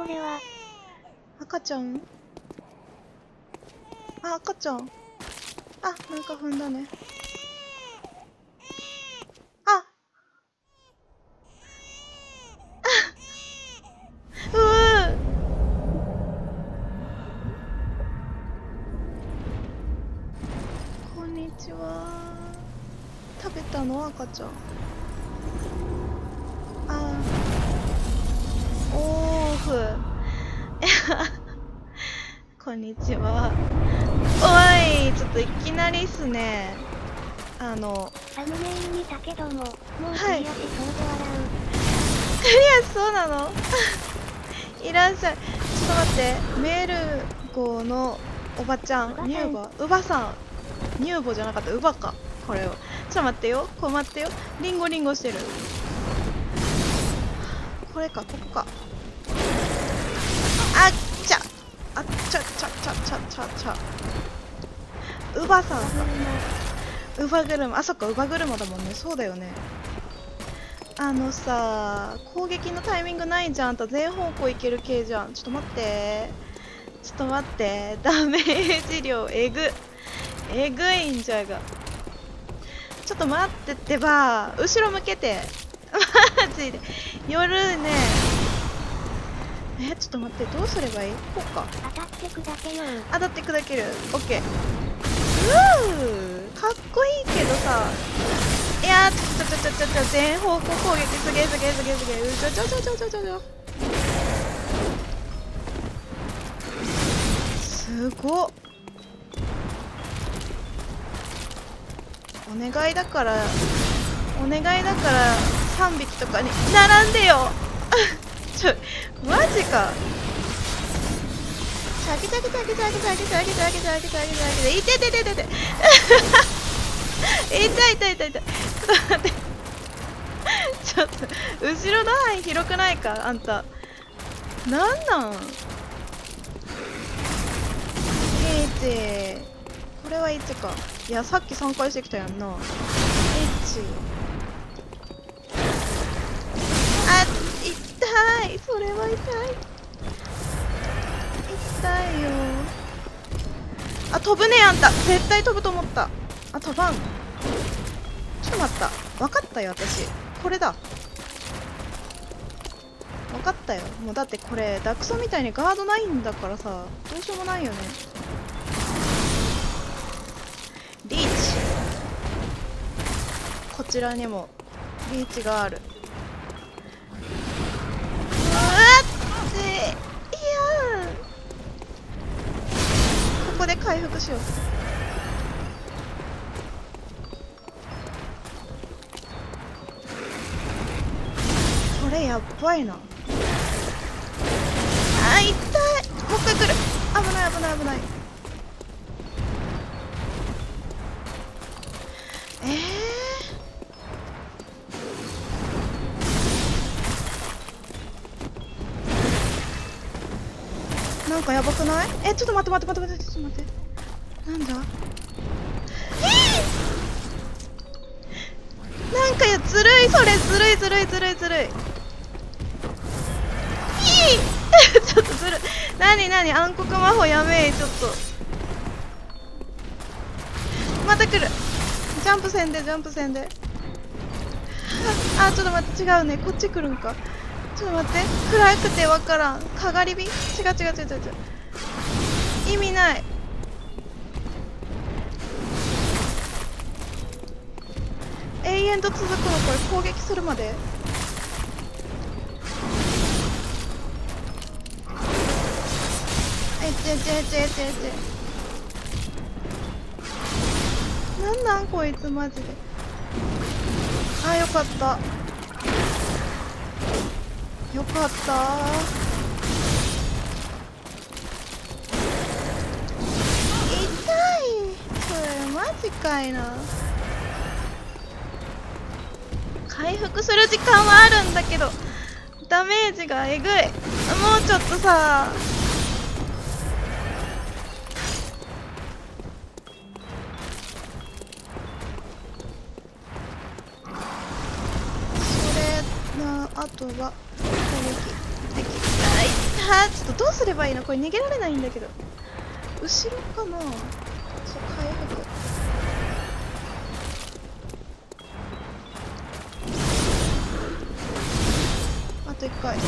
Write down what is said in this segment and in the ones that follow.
これは。赤ちゃん？あ、赤ちゃん。あ、なんか踏んだね。あ！あ！うう！こんにちは。食べたの？赤ちゃん。あー。おーふ。こんにちは。おい、ちょっといきなりっすね。サムネイル見たけども、もうクリアしそうで笑う。クリアしそうなの？いらっしゃい。ちょっと待って、メール号のおばちゃん、乳母、乳母さん、乳母じゃなかった、乳母か。これを。ちょっと待ってよ、こう待ってよ。リンゴリンゴしてる。これか、ここか。あっちゃあっちゃちゃちゃちゃちゃちゃ。乳母さんか。乳母車。あ、そっか、乳母車だもんね。そうだよね。あのさ、攻撃のタイミングないじゃん。あんた全方向いける系じゃん。ちょっと待って。ちょっと待って。ダメージ量、えぐ。えぐいんじゃが。ちょっと待ってってば。後ろ向けて。マジで。寄るね。え、ちょっと待って。どうすればいい？こうか。当たって砕けよう。当たって砕ける。オッケー。かっこいいけどさ。いやー、ちょ、全方向攻撃。すげえ。ちょ。すごっ。お願いだから、3匹とかに並んでよ。マジか。チャキいて。痛い。ちょっと待って。ちょっと、後ろの範囲広くないか、あんた。なんなん？1、これは1か。いや、さっき3回してきたやんな。1。あ、痛い。それは痛い。痛いよ。あ、飛ぶね、あんた。絶対飛ぶと思った。あ、飛ばん。ちょっと待った。分かったよ、私。これだ。分かったよ。もうだってこれ、ダクソみたいにガードないんだからさ、どうしようもないよね。リーチ、こちらにもリーチがある。うわっつい、いやー、ここで回復しよう。これやっばいな。あ、痛い。もう一回来る。危ない。なんかやばくない？え、ちょっと待ってちょっと待って、なんだ？なんか、いや、ずるい、それずるい。ちょっとずるい。なに暗黒魔法やめえ。ちょっとまた来る。ジャンプせんで。あ、ちょっと待って、違うね。こっち来るんか。ちょっと待って、暗くてわからん。かがり火？違う。意味ない。永遠と続くの、これ、攻撃するまで。え、なんなんこいつ、マジで。あ、よかったよかった。痛い。それマジかいな。回復する時間はあるんだけど、ダメージがえぐい。もうちょっとさ、あとは攻撃。やー、ちょっとどうすればいいのこれ、逃げられないんだけど。後ろかな。そう、回復。あと1回。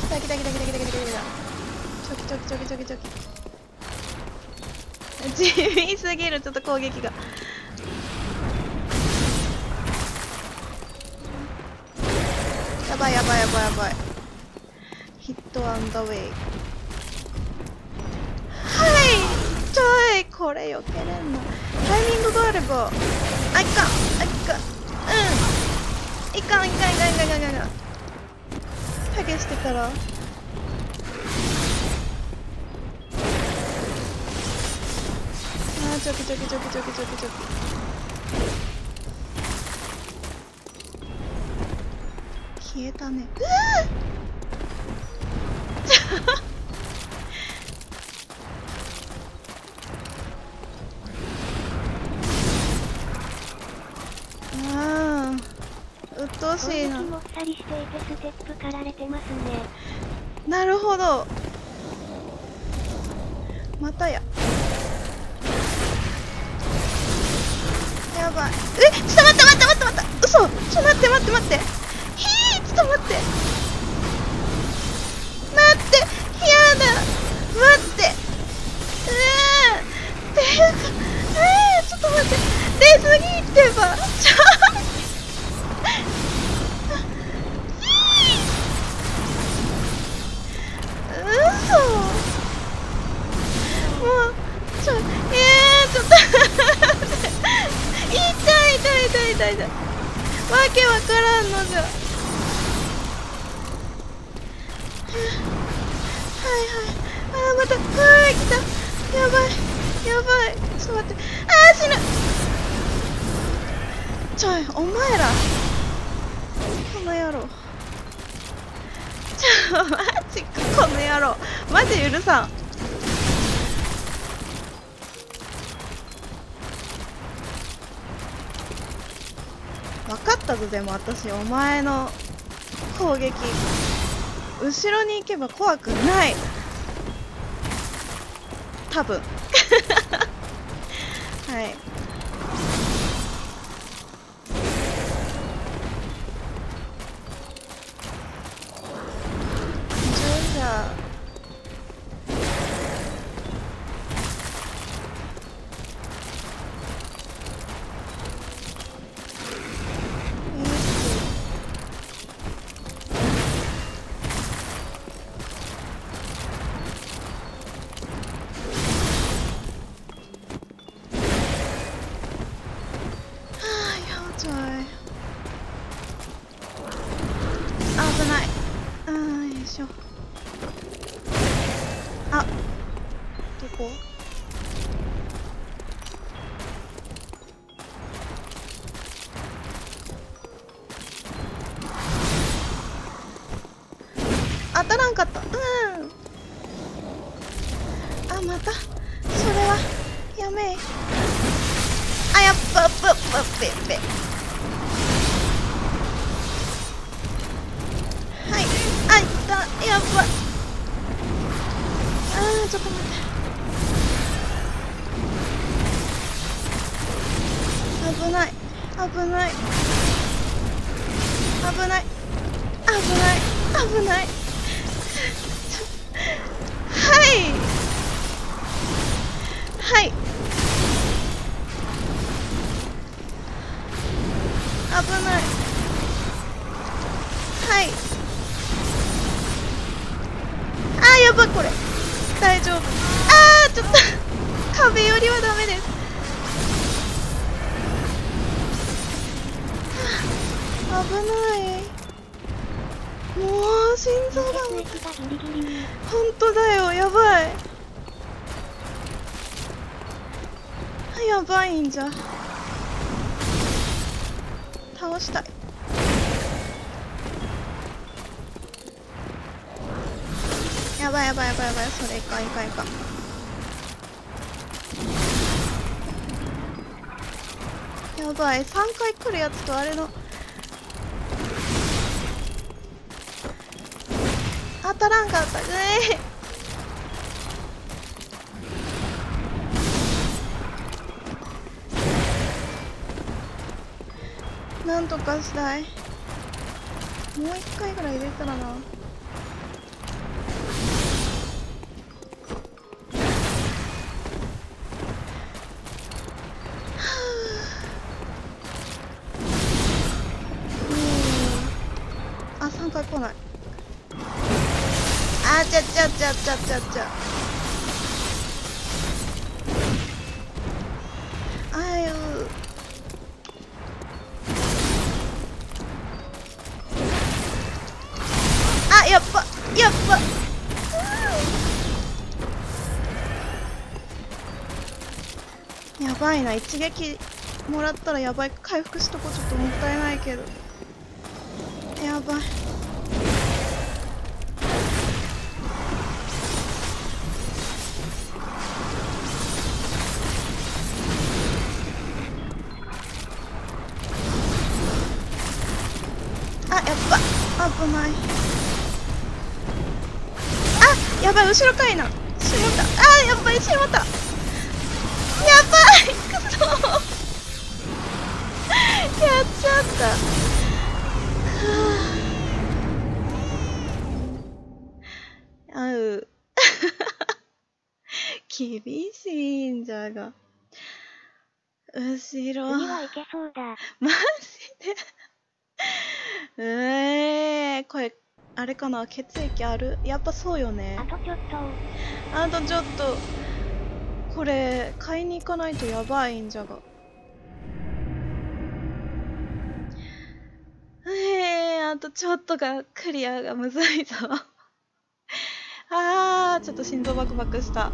来た来た来た来た来た来た来た来た。ちょきちょきちょきちょきちょき。地味すぎる、ちょっと攻撃が。やばいやばいやばいやばい。ヒットアンドウェイ。はいちょいこれ避けれんのタイミングがあれば。あいかんあいかん、うんいかんいかんいかんいかんいかんいかん。ハゲしてたらちょきちょきちょきちょきちょきちょき。消えたね。うわあうっとうしいな。なるほど。またや。やばい。えっちょっと待って待って待って待って。嘘。ちょっと待って待って待って。ちょっと待って待ってやだ待ってっていうかちょっと待って出過ぎてばちょ嘘もうちょちょっと痛い痛い痛い痛い痛いわけわからんのじゃ。はいはいあーまたはい来たやばいやばいちょっと待ってあー死ぬちょいお前らこの野郎ちょマジこの野郎マジ許さん分かったぞでも私お前の攻撃後ろに行けば怖くない多分はい乗車当たらんかった。うん。あ、また。それは。やめえ。あ、やっぱ、やっぱ。はい。あ、いった。やっぱ。あー、ちょっと待って。危ない。危ない。危ない。危ない。危ない。はい危ないはいあーやばこれ大丈夫あーちょっと壁よりはダメです危ないもう心臓がほんとだよやばいやばいんじゃ倒したいやばいやばいやばいやばいそれいかんいかんいかんやばい3回来るやつとあれの当たらんかったぐえー。なんとかしたい。もう一回ぐらい入れたらな。あ、3回来ない。あちゃちゃちゃちゃちゃちゃ。あゆう。やっぱやっぱ、うん、やばいな。一撃もらったらやばい。回復しとこちょっともったいないけどやばい。あやっぱ危ない。やばい、後ろかいな。しまった。あー、やっぱりしまった。やばい、くそー。やっちゃった。あう。厳しいんじゃが。後ろ。次はいけそうだ。マジで。これ。あれかな、血液ある？やっぱそうよね。あとちょっと。あとちょっと。これ、買いに行かないとやばいんじゃが。あとちょっとが、クリアがむずいぞ。あー、ちょっと心臓バクバクした。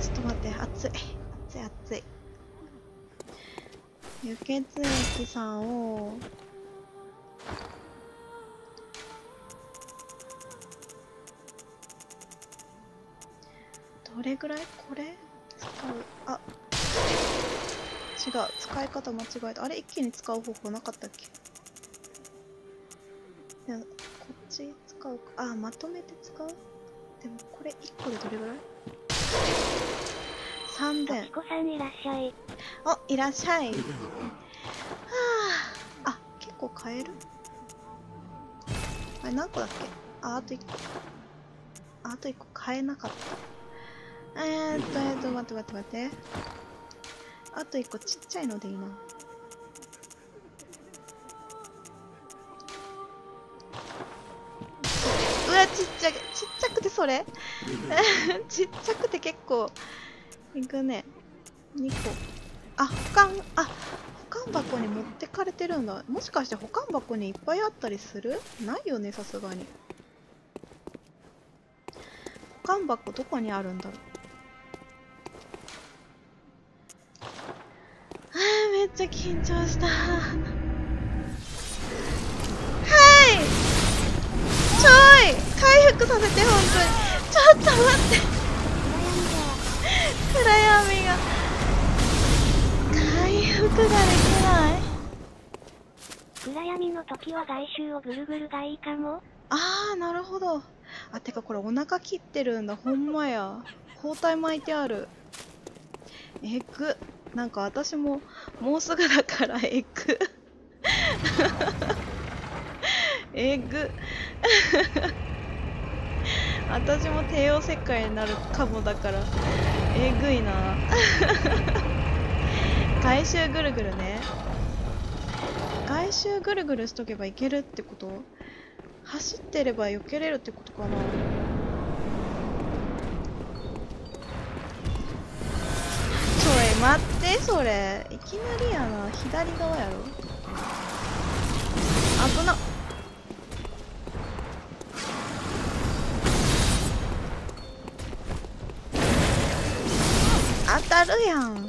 ちょっと待って、熱い。熱い熱い。輸血液さんを、どれぐらいこれ使う？あ、違う、使い方間違えた。あれ、一気に使う方法なかったっけ？でもこっち使うか。あ、まとめて使う。でもこれ1個でどれぐらい？ 3000。お子さんいらっしゃい。お、いらっしゃい。はあ、あ、結構買える？あれ何個だっけ？あ、あと1個。あと1個買えなかった。待って待って待って。あと一個ちっちゃいのでいいな。うわ、ちっちゃく、ちっちゃくてそれちっちゃくて結構。いくね。2個。あ、保管箱に持ってかれてるんだ。もしかして保管箱にいっぱいあったりする？ないよね、さすがに。保管箱どこにあるんだろう。めっちゃ緊張した。はい。ちょい回復させて、本当に。ちょっと待って。暗闇が。回復ができない。暗闇の時は外周をぐるぐるがいいかも。ああ、なるほど。あ、てかこれお腹切ってるんだ。ほんまや。包帯巻いてある。えぐ。なんか私ももうすぐだからエッグエッグ私も帝王切開になるかもだからえぐいな外周ぐるぐるね。外周ぐるぐるしとけばいけるってこと？走ってれば避けれるってことかな。待って、それいきなりやな。左側やろ。危なっ。当たるやん。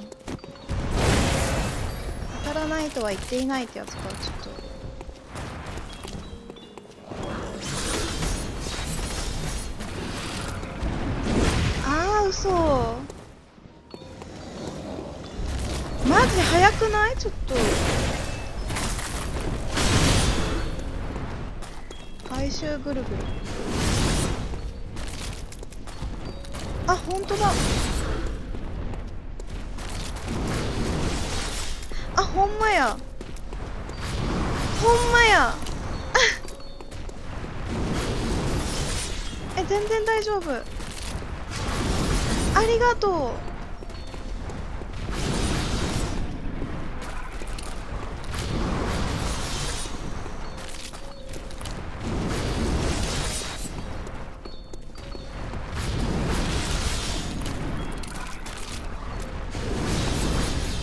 当たらないとは言っていないってやつか。ちょっとああ嘘。マジ早くない？ちょっと回収ぐるぐる。あ、本当だ。あ、ほんまや。ほんまや。え、全然大丈夫。ありがとう。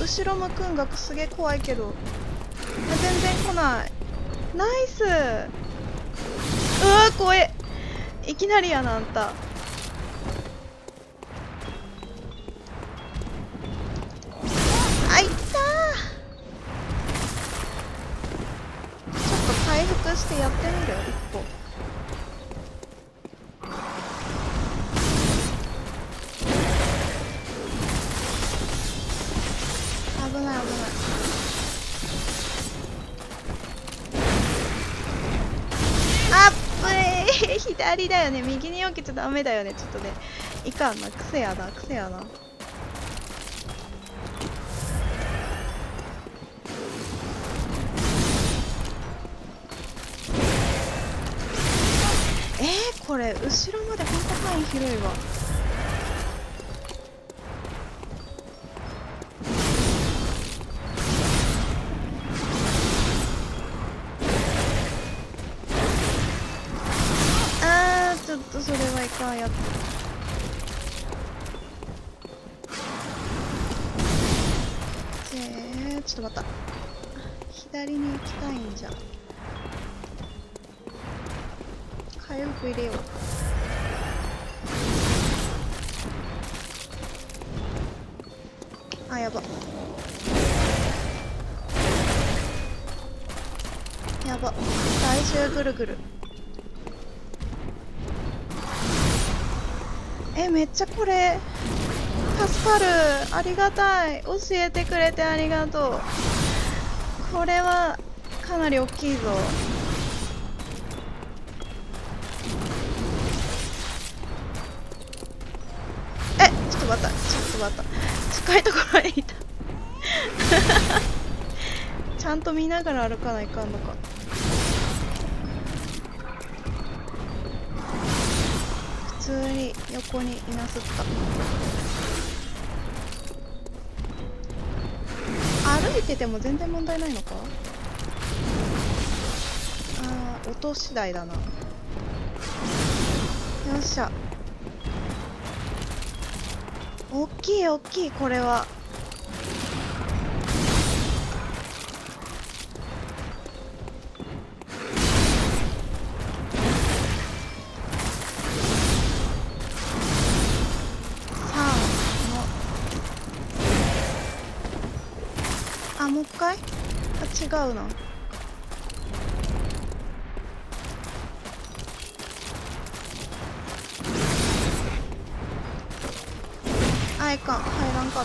後ろ向くんがすげえ怖いけど、全然来ない。ナイス。うわー、怖え。いきなりやな、あんた。あ、いったー。ちょっと回復してやってみる。一歩左だよね。右に避けちゃダメだよね。ちょっとね、いかんな。癖やな、癖やな。これ後ろまでほんと範囲広いわ。それはいかんやつ。ちょっと待った。左に行きたいんじゃ。回復入れよう。あ、やば。やば。外周ぐるぐる。めっちゃこれ助かる。ありがたい。教えてくれてありがとう。これはかなり大きいぞ。ちょっと待った、近いところにいた。ちゃんと見ながら歩かないかんのか。普通に横にいなすった。歩いてても全然問題ないのか。ああ、音次第だな。よっしゃ。おっきい、おっきい。これは違うな。あ、いかん。入らんかっ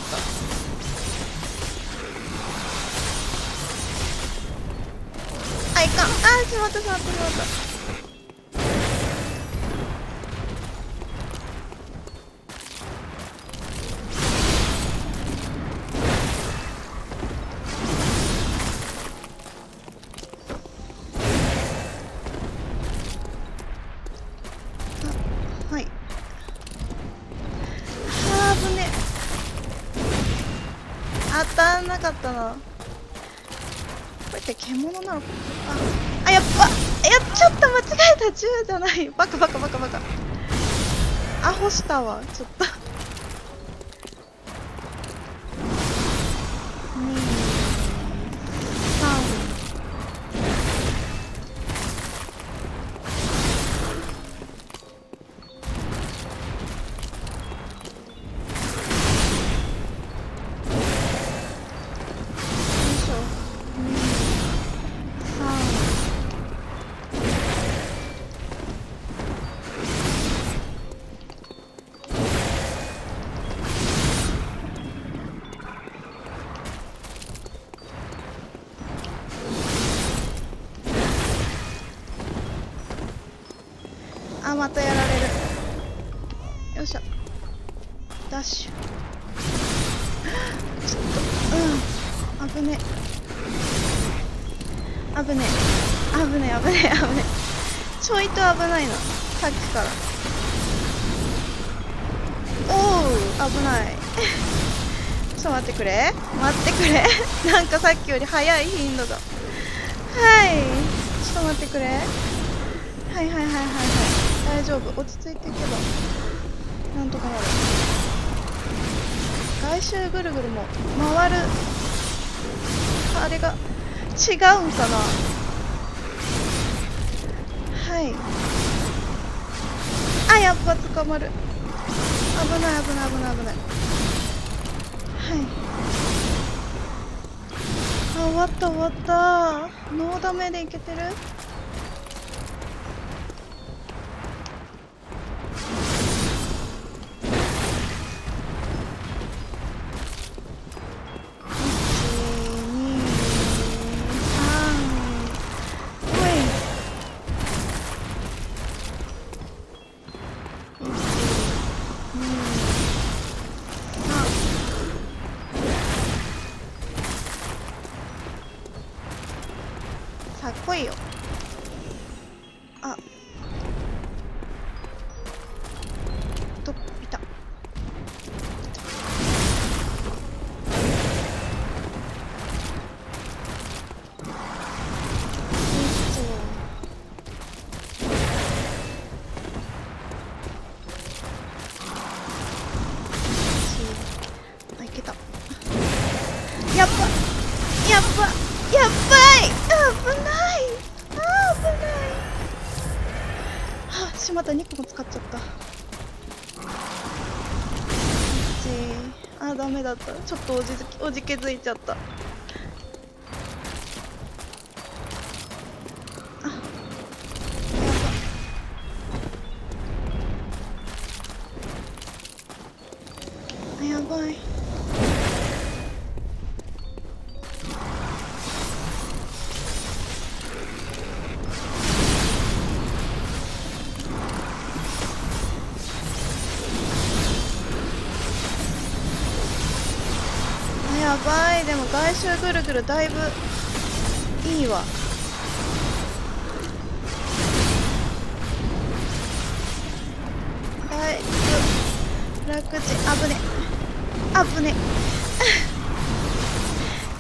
た。あ、いかん。あ、しまった、なかったな。これって獣なのか。あ、やっぱ、ちょっと間違えた。銃じゃない。バカバカバカバカ。アホしたわ、ちょっと。またやられる。よいしょ。ダッシュ。ちょっと、うん。危ね。危ね。危ね、危ね、危ね。ちょいと危ないの。さっきから。おう、危ない。ちょっと待ってくれ。待ってくれ。なんかさっきより早い頻度が。はい。ちょっと待ってくれ。はいはいはいはいはい。大丈夫。落ち着いていけば。なんとかなる。外周ぐるぐるも回る。あれが違うんかな。はい。あ、やっぱ捕まる。危ない危ない危ない危ない。はい。あ、終わった終わった。ノーダメでいけてる？かっこいいよ。あ、どっいた。あ、いけた。やっぱやっぱやっぱ危ない。あ、危ない。あ、しまった。2個も使っちゃった。あ、ダメだった。ちょっとおじけづいちゃった。あ、やばい。あ、やばい。やばい。でも外周ぐるぐるだいぶいいわ。だいぶ楽ちん。危ね危ね。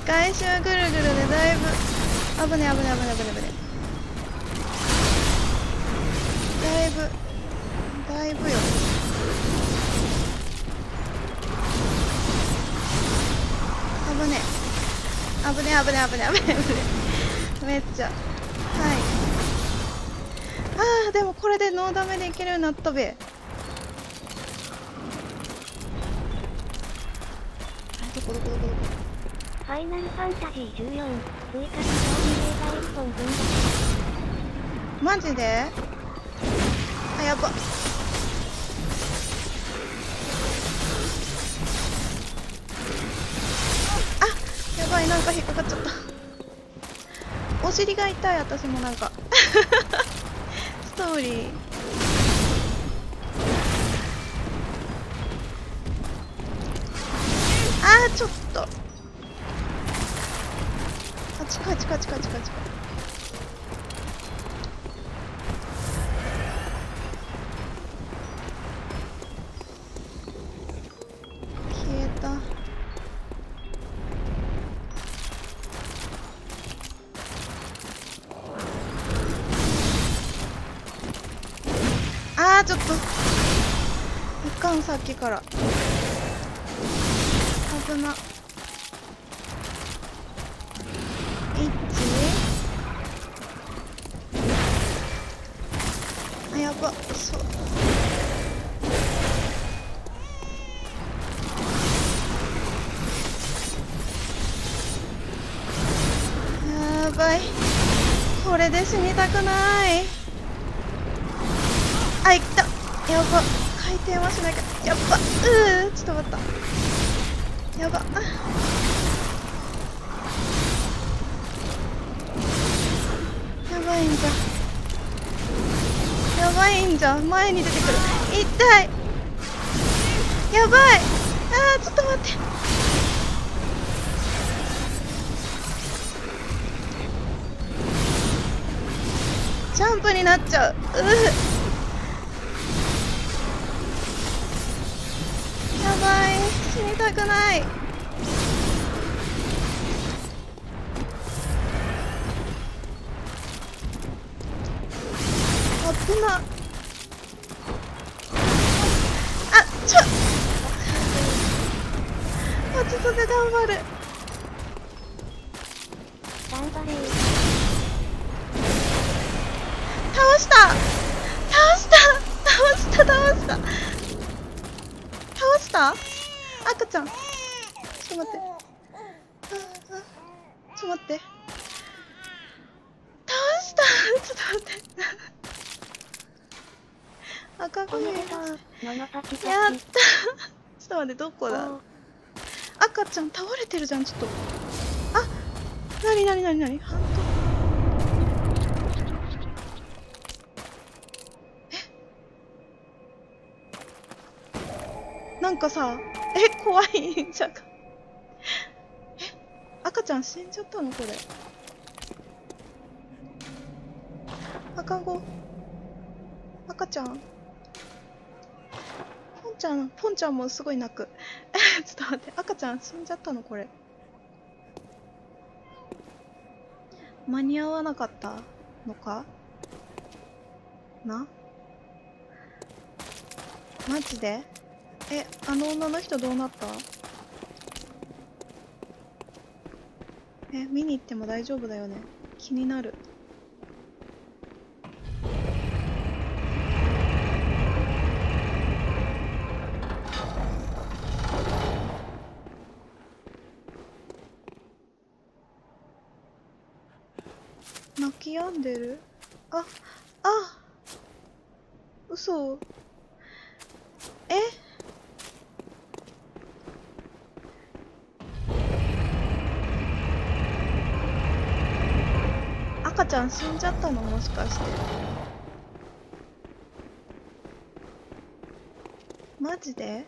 外周ぐるぐるでだいぶ危ね危ね危ね危ね危ね。だいぶよ。危ね危ね危ね危ね危ね。めっちゃはい。あー、でもこれでノーダメでいけるようになったべ。どこどこどこどこ。ファイナルファンタジー14追加の装備映画1本分。マジで？あ、やばっ。なんか引っかかっちゃった。お尻が痛い。私もなんかストーリー。あー、ちょっと。あ、近い近い近い近い近い。消えた。ちょっといかん。さっきから危な。1。あ、やば。そう、やばい。これで死にたくない。あ、いった。やば。回転はしなきゃ。やっば。うー、ちょっと待った。やば。やばいんじゃ。やば前んじゃん、前に出てくる。痛い、やばい。あー、ちょっと待って、ジャンプになっちゃう。うう、やばい、死にたくない。危なっ。あ、ちょっ、もうちょっとで頑張る、頑張れ。倒した倒した倒した倒した倒した。赤ちゃん、ちょっと待って、ちょっと待って、倒したちょっと待って赤髪が、やった。ちょっと待って、どこだ。赤ちゃん倒れてるじゃん、ちょっと。あ、なになになになに、ハンド。え、なんかさ、え、怖いんじゃん。え、赤ちゃん死んじゃったのこれ。赤子、赤ちゃん、ポンちゃんもすごい泣くちょっと待って、赤ちゃん死んじゃったのこれ。間に合わなかったのかな、マジで。え、あの女の人どうなった。え、見に行っても大丈夫だよね、気になる。病んでる。あ、あ、嘘。え、赤ちゃん死んじゃったの、もしかして。マジで。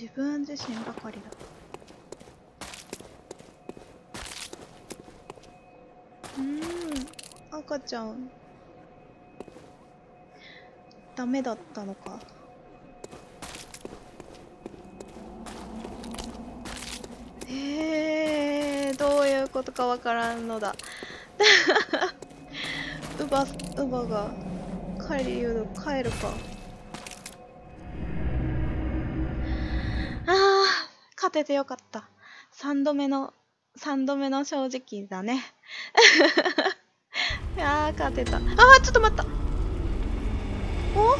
自分自身ばかりだ。うん、赤ちゃんダメだったのか。どういうことかわからんのだウバが帰るか。勝ててよかった。3度目の正直だね。いやー、勝てた。あー、ちょっと待った。お？